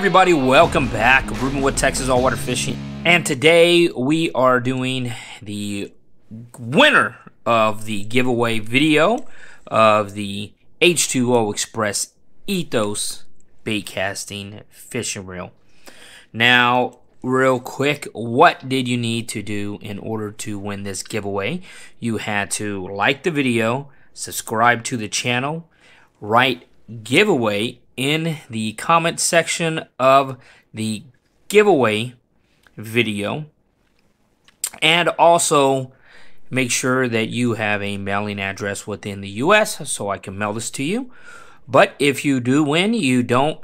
everybody, welcome back. Ruben with Texas All Water Fishing, and today we are doing the winner of the giveaway video of the H20 Xpress Ethos bait casting fishing reel. Now, real quick, what did you need to do in order to win this giveaway? You had to like the video, subscribe to the channel, write giveaway in the comment section of the giveaway video, and also make sure that you have a mailing address within the US so I can mail this to you. But if you do win,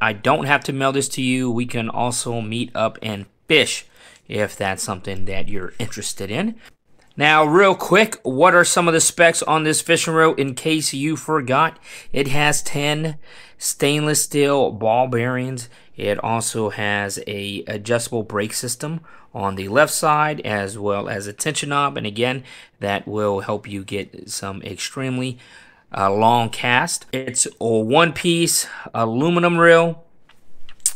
I don't have to mail this to you. We can also meet up and fish if that's something that you're interested in. Now, real quick, what are some of the specs on this fishing reel in case you forgot? It has 10 stainless steel ball bearings. It also has an adjustable brake system on the left side, as well as a tension knob. And again, that will help you get some extremely long cast. It's a one-piece aluminum reel.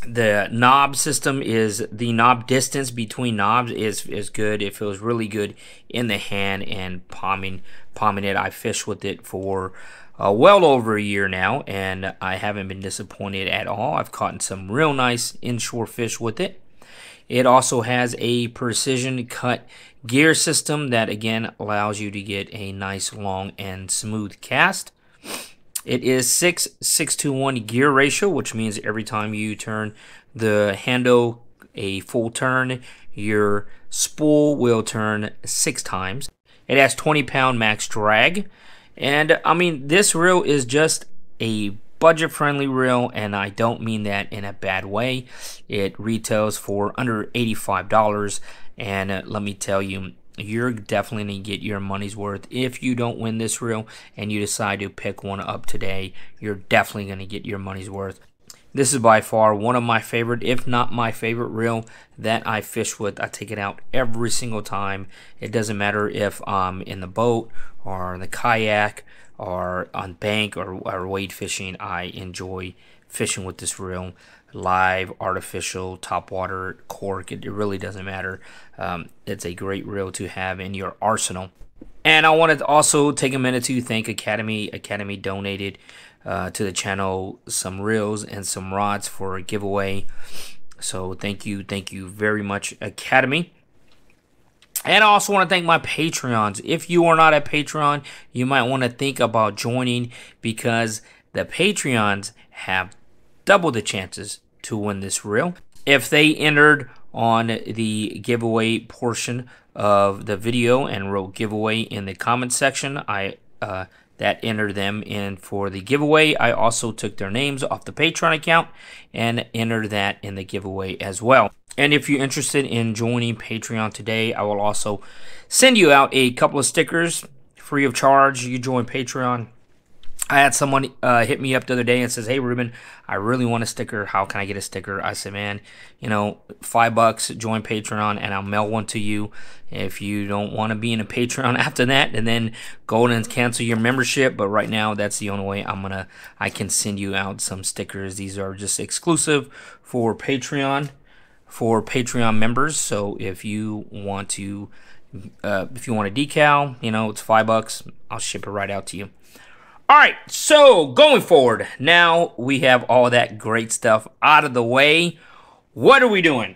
The knob system is the knob distance between knobs is good. It feels really good in the hand and palming it. I fished with it for well over a year now, and I haven't been disappointed at all. I've caught some real nice inshore fish with it. It also has a precision cut gear system that again allows you to get a nice long and smooth cast. It is 6/6 to 1 gear ratio, which means every time you turn the handle a full turn, your spool will turn 6 times. It has 20-pound max drag. And I mean, this reel is just a budget-friendly reel, and I don't mean that in a bad way. It retails for under $85, and let me tell you, you're definitely going to get your money's worth. If you don't win this reel and you decide to pick one up today, you're definitely going to get your money's worth. This is by far one of my favorite, if not my favorite reel that I fish with. I take it out every single time. It doesn't matter if I'm in the boat or in the kayak or on bank or wade fishing. I enjoy fishing with this reel. Live, artificial, topwater, cork, it really doesn't matter. It's a great reel to have in your arsenal. And I wanted to also take a minute to thank Academy. Academy donated to the channel some reels and some rods for a giveaway. So thank you very much, Academy. And I also want to thank my Patreons. If you are not a Patreon, you might want to think about joining, because the Patreons have double the chances to win this reel. If they entered on the giveaway portion of the video and wrote giveaway in the comment section, that entered them in for the giveaway. I also took their names off the Patreon account and entered that in the giveaway as well. And if you're interested in joining Patreon today, I will also send you out a couple of stickers free of charge. You join Patreon. I had someone hit me up the other day and says, "Hey, Ruben, I really want a sticker. How can I get a sticker?" I said, "Man, you know, $5, join Patreon, and I'll mail one to you. If you don't want to be in a Patreon after that, and then go and cancel your membership. But right now, that's the only way I can send you out some stickers. These are just exclusive for Patreon members. So if you want to, a decal, you know, it's $5. I'll ship it right out to you." All right, so going forward, now we have all that great stuff out of the way. What are we doing?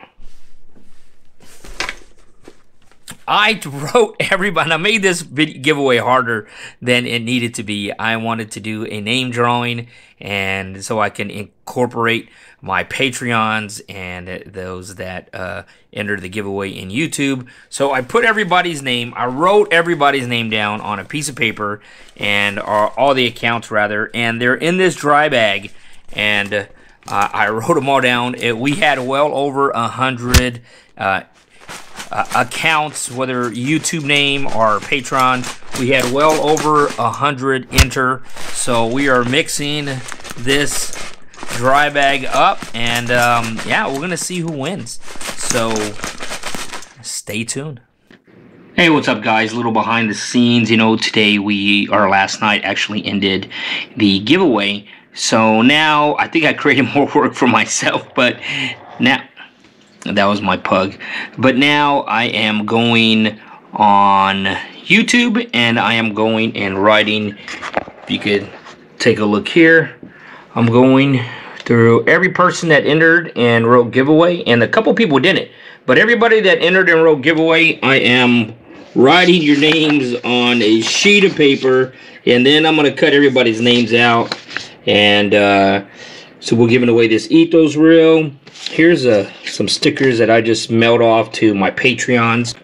I wrote everybody, I made this giveaway harder than it needed to be. I wanted to do a name drawing, and so I can incorporate my Patreons and those that entered the giveaway in YouTube. So I put everybody's name, I wrote everybody's name down on a piece of paper, and all the accounts rather, and they're in this dry bag, and I wrote them all down. We had well over 100 accounts, whether YouTube name or Patreon. We had well over 100 enter, so we are mixing this dry bag up, and yeah, we're gonna see who wins, so stay tuned. Hey, what's up, guys? A little behind the scenes, you know, today, last night actually ended the giveaway So now I think I created more work for myself, but now that was my pug. But now I am going on YouTube and I am going and writing. If you could take a look here, I'm going through every person that entered and wrote giveaway, and a couple people didn't, but everybody that entered and wrote giveaway, I am writing your names on a sheet of paper, and then I'm going to cut everybody's names out, and so we're giving away this Ethos reel. Here's some stickers that I just mailed off to my Patreons.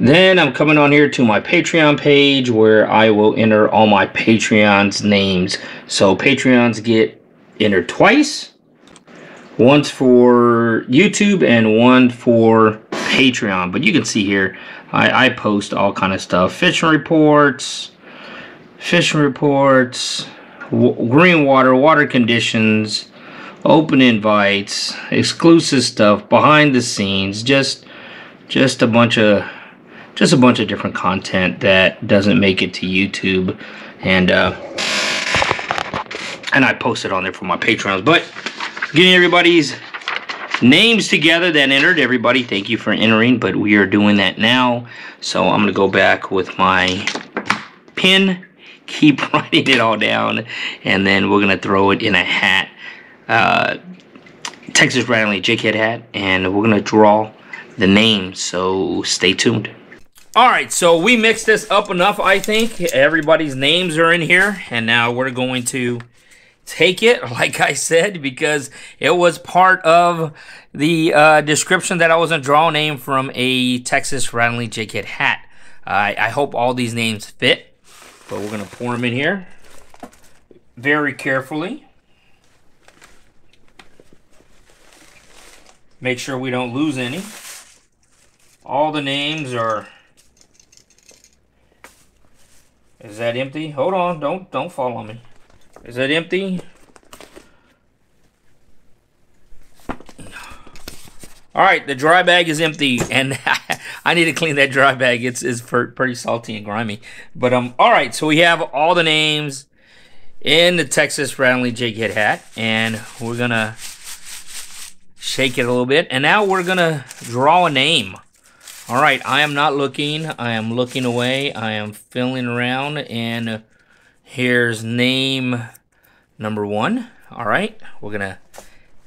Then I'm coming on here to my Patreon page where I will enter all my Patreons' names. So Patreons get entered twice, once for YouTube and one for Patreon. But you can see here I post all kind of stuff, fishing reports, green water, water conditions, open invites, exclusive stuff, behind the scenes, just a bunch of different content that doesn't make it to YouTube, and I post it on there for my Patreons. But getting everybody's names together that entered, everybody, thank you for entering, but we are doing that now. So I'm gonna go back with my pen, keep writing it all down, and then we're gonna throw it in a hat, Texas Rattler Jig Head hat, and we're gonna draw the name. So stay tuned. All right, so we mixed this up enough, I think. Everybody's names are in here, and now we're going to take it, like I said, because it was part of the description that I was going to draw a name from a Texas Rattler Jig Head hat. I hope all these names fit, but we're going to pour them in here very carefully. Make sure we don't lose any. All the names are... Is that empty? Hold on, don't fall on me. Is that empty? All right, the dry bag is empty, and I need to clean that dry bag. It's pretty salty and grimy. But all right, so we have all the names in the Texas Rattler Jig Head hat, and we're gonna shake it a little bit, and now we're gonna draw a name. All right, I am not looking. I am looking away. I am feeling around, and here's name number one. All right, we're gonna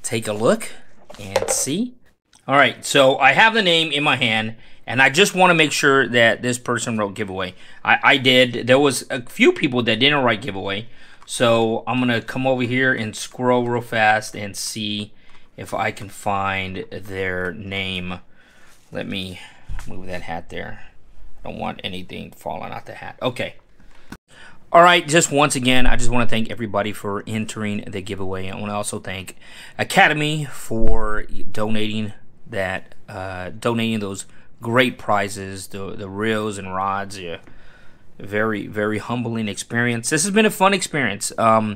take a look and see. All right, so I have the name in my hand, and I just want to make sure that this person wrote giveaway. I did. There was a few people that didn't write giveaway, so I'm gonna come over here and scroll real fast and see if I can find their name. Let me move that hat there. I don't want anything falling out the hat. Okay. All right, just once again, I just want to thank everybody for entering the giveaway. I want to also thank Academy for donating that, donating those great prizes, the reels and rods. Yeah. Very, very humbling experience. This has been a fun experience. You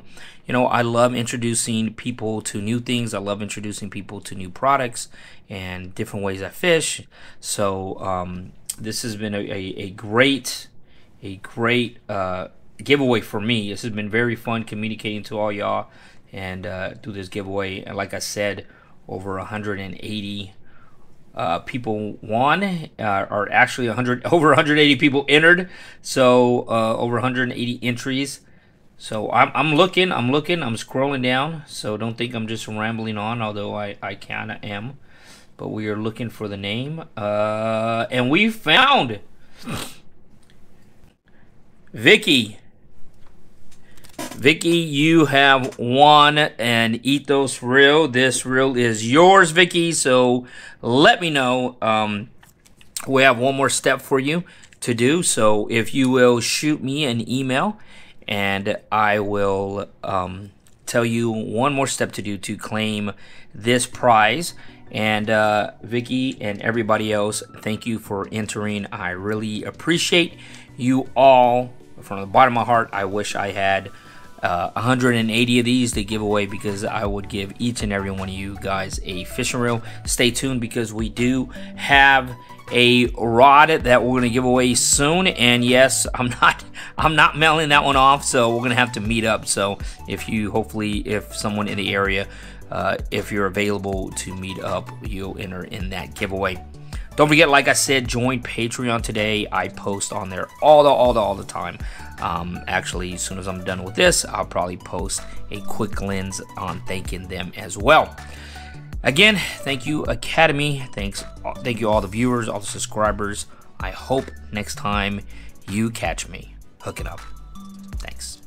know, I love introducing people to new things. I love introducing people to new products and different ways I fish. So this has been a great giveaway for me. This has been very fun communicating to all y'all and through this giveaway. And like I said, over 180 people won, or actually over 180 people entered, so over 180 entries. So I'm looking, I'm scrolling down, so don't think I'm just rambling on, although I kinda am. But we are looking for the name, and we found Vicky, you have won an Ethos reel. This reel is yours, Vicky, so let me know. We have one more step for you to do, so if you will shoot me an email, and I will tell you one more step to do to claim this prize. And Vicky and everybody else, thank you for entering. I really appreciate you all. From the bottom of my heart, I wish I had 180 of these to give away, because I would give each and every one of you guys a fishing reel. Stay tuned, because we do have a rod that we're going to give away soon, and yes, I'm not mailing that one off, so we're going to have to meet up. So hopefully if someone in the area, if you're available to meet up, you'll enter in that giveaway. Don't forget, like I said, join Patreon today. I post on there all the time. Actually, as soon as I'm done with this, I'll probably post a quick lens on thanking them as well. Again, thank you, Academy. Thank you all the viewers, all the subscribers. I hope next time you catch me hooking up. Thanks.